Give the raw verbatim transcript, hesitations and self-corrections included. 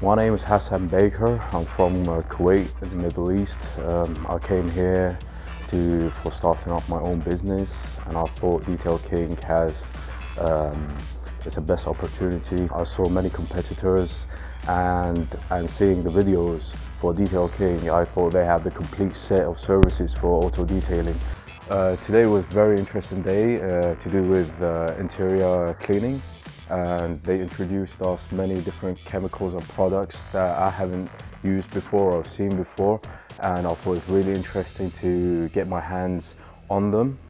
My name is Hassan Baker. I'm from uh, Kuwait in the Middle East. Um, I came here to for starting off my own business, and I thought Detail King has um, it's the best opportunity. I saw many competitors, and and seeing the videos for Detail King, I thought they have the complete set of services for auto detailing. Uh, today was a very interesting day uh, to do with uh, interior cleaning. And they introduced us many different chemicals and products that I haven't used before or seen before, and I thought it was really interesting to get my hands on them.